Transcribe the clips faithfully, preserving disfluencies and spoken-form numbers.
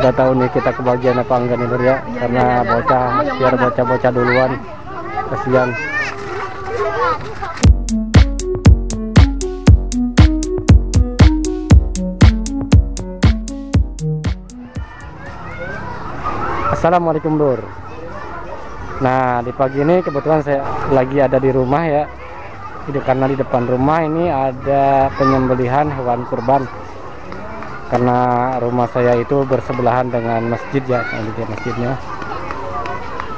Gak tahu nih kita kebagian apa enggak nih Nur ya, karena bocah, biar bocah-bocah duluan, kasihan. Assalamualaikum Nur. Nah di pagi ini kebetulan saya lagi ada di rumah ya, karena di depan rumah ini ada penyembelihan hewan kurban. Karena rumah saya itu bersebelahan dengan masjid ya, masjidnya.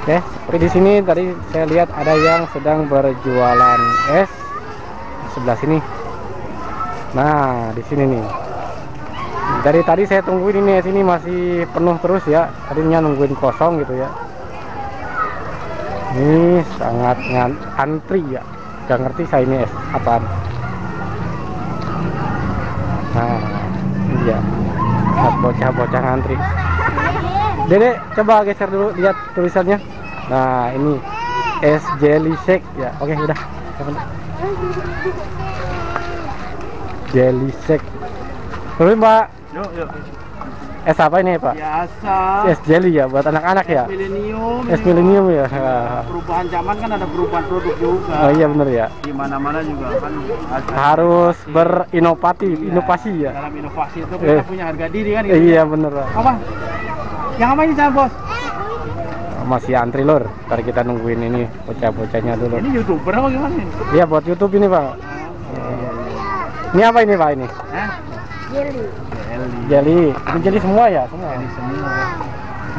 Oke, tapi di sini tadi saya lihat ada yang sedang berjualan es di sebelah sini. Nah di sini nih. Dari tadi saya tungguin ini, sini masih penuh terus ya. Tadinya nungguin kosong gitu ya. Ini sangat antri ya. Gak ngerti saya ini es apaan. Nah, iya. Bocah-bocah ngantri. Dede, coba geser dulu lihat tulisannya. Nah, ini es jelly shake ya. Oke, udah. Jelly shake. Terus Mbak, yuk, yuk. Es apa ini Pak? Biasa. Es jelly ya, buat anak-anak ya? Milenium. Es milenium ya. Perubahan zaman kan ada perubahan produk juga. Oh iya bener ya. Di mana-mana juga kan ada harus inovasi. berinovatif, iya. inovasi ya. Dalam inovasi itu kita eh. punya harga diri kan. Gitu, iya ya? Bener. Apa? Yang apa ini Cang Bos? Masih antri lor. Ntar kita nungguin ini bocah-bocahnya dulu. Ini YouTuber apa gimana ini? Iya buat YouTube ini Pak. Ini apa ini Pak ini? Hah? Jelly. Jelly. Ini jelly semua ya? Semua. Jelly semua.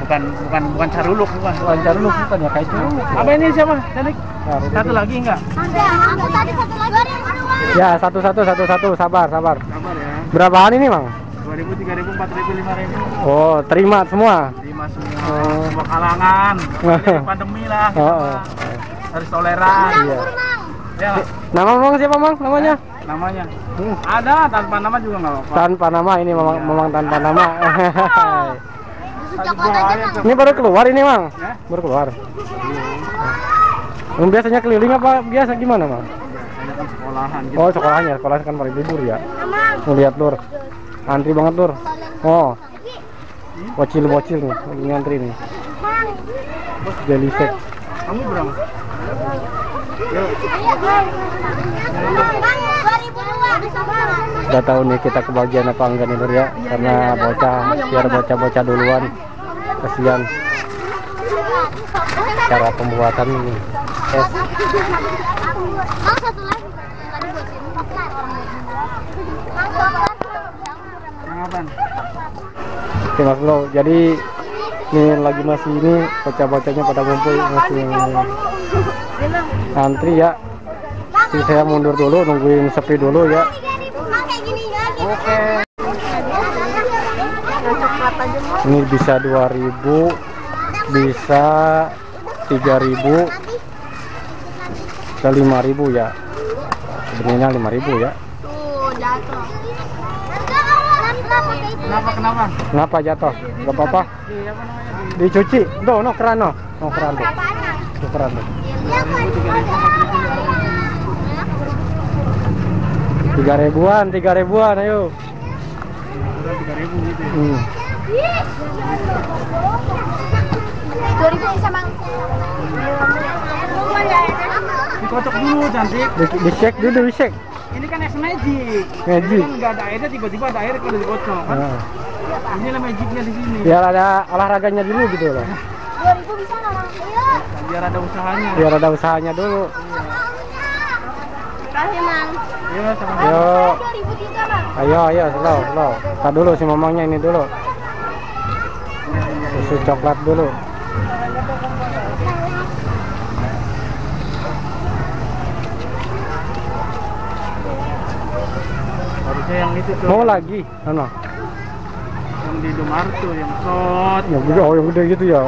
Bukan bukan bukan caruluk bukan. Bukan caruluk bukan ya kayak itu. Apa ini siapa? Celik. Satu lagi enggak? Ada. Aku tadi satu lagi. Ya, satu-satu satu-satu sabar, sabar. Sabar ya. Berapaan ini, Bang? dua ribu, tiga ribu, empat ribu, lima ribu. Oh, terima semua. Terima semua. Oh. Semua kalangan. Pandemi lah. Heeh. Oh, oh. Harus toleran. Iya. Ya. Nama Bang siapa, Bang? Namanya? Namanya. Hmm. Ada tanpa nama juga nggak apa-apa. Tanpa nama ini memang, memang tanpa nama. Ini baru keluar ini Mang. Eh? Baru keluar. Hmm. Biasanya keliling apa biasa gimana Mang? Biasanya kan sekolahan. Gitu. Oh sekolahnya, sekolah kan paling libur ya. Lihat Lur, antri banget Lur. Oh, bocil-bocil nih, ini antri nih. Jelly shake. Kamu berapa? Gak tahu nih kita kebagian apa enggak nih Nur ya, karena bocah, biar bocah-bocah duluan, kasihan. Cara pembuatan ini es. Oke Mas Bro, jadi ini lagi masih ini bocah-bocahnya pada ngumpul masih antri ya. Jadi saya mundur dulu, nungguin sepi dulu ya. Oke. Ini bisa dua ribu, bisa tiga ribu, bisa lima ribu ya. Sebenarnya lima ribu ya. Kenapa kenapa? Kenapa jatuh? Enggak apa-apa. Dicuci. Tuh, no keran no. No keran tuh. Tuh keran tuh. tiga ribuan, tiga ribuan, ayo. Tiga ribu gitu ya. Hmm. Dua ribu bisa Mang. Dikocok dulu cantik. Dicek dulu, dicek. Ini kan es magic. Magic. Ini kan nggak ada airnya, tiba-tiba ada air kalau dikocok kan. Nah. Ini lah magicnya di sini. Biar ada olahraganya dulu gitu loh. Dua ribu bisa nggak Mang? Biar ada usahanya. Biar ada usahanya dulu. Terima kasih. Ayo, ayo, ayo, slow, slow. Kita dulu si mamangnya ini dulu. Susu coklat dulu. Harusnya yang itu tuh. Mau lagi? Mana? Yang di Domarto, yang shot. Ya gede, oh yang gede gitu ya.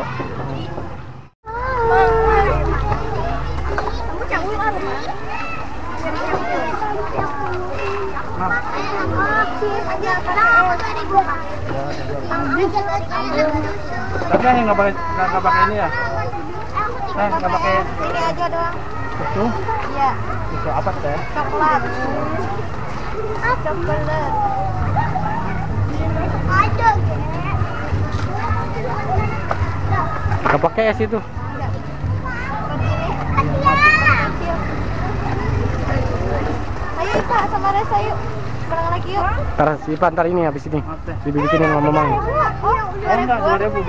Tapi yang nggak pakai nggak pakai ini ya? Nah nggak pakai ini aja doang. Susu? Iya. Susu apa teh? Coklat. Coklat. Ada. Gak pakai es itu. Ayo Pak sama Resa yuk. Berang lagi yuk. Ntar si Ipan ntar ini habis ini. Dibikinin sama Mamang. Enggak, dua ribu.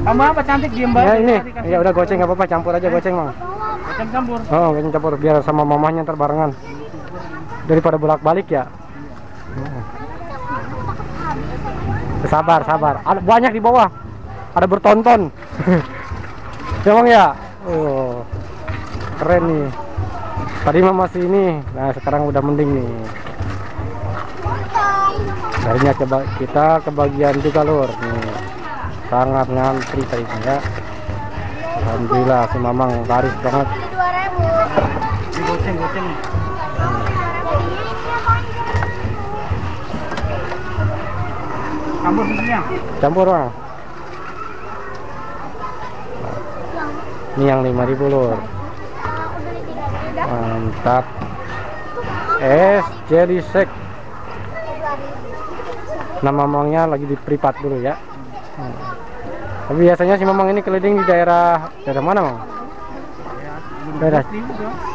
Sama apa cantik diem banget. Ya ini. Ya udah goceng enggak apa-apa, campur aja goceng, Mang. Goceng campur. Oh, goceng campur biar sama mamahnya ntar barengan. Daripada bolak-balik ya. Sabar, sabar. Ada banyak di bawah. Ada bertonton. Emang ya? Oh. Keren nih. Tadi mah masih ini. Nah, sekarang udah mending nih. Darinya kita kebagian juga, Lur. Nih. Sangat ngantri tadi ya. Alhamdulillah si Mamang laris banget. Goceng-goceng. Campur susunya. Campur, Bang. Ini yang lima ribu, Lur. Mantap. Es jelly shake. Nah, Mamangnya lagi di privat dulu ya. Hmm. Tapi biasanya si Mamang ini keliling di daerah daerah mana, Mang? Daerah.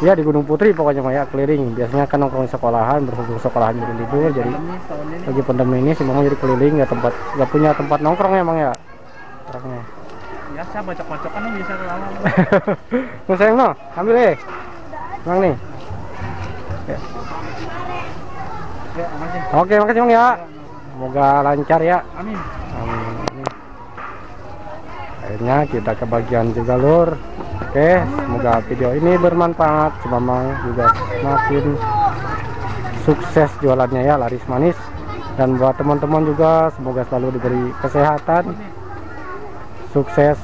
Ya di Gunung Putri pokoknya Maya keliling. Biasanya kan nongkrong sekolahan, berhubung sekolahan jadi libur, jadi lagi pandemi ini si Mamang jadi keliling ya tempat, nggak punya tempat nongkrong ya Mang ya. Orangnya. Biasa bocok-bocokan biasa lama. Mau sayang no, ambil eh. Mang nih. Ya. Oke, makasih Mang ya. Semoga lancar ya. Amin. Amin. Akhirnya kita kebagian juga Lur. Oke, semoga video ini bermanfaat. Si Mamang juga makin sukses jualannya ya, laris manis. Dan buat teman-teman juga semoga selalu diberi kesehatan, sukses,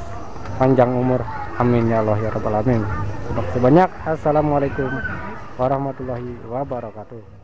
panjang umur. Amin ya Allah ya Rabbal Alamin. Sebanyak-sebanyak. Assalamualaikum warahmatullahi wabarakatuh.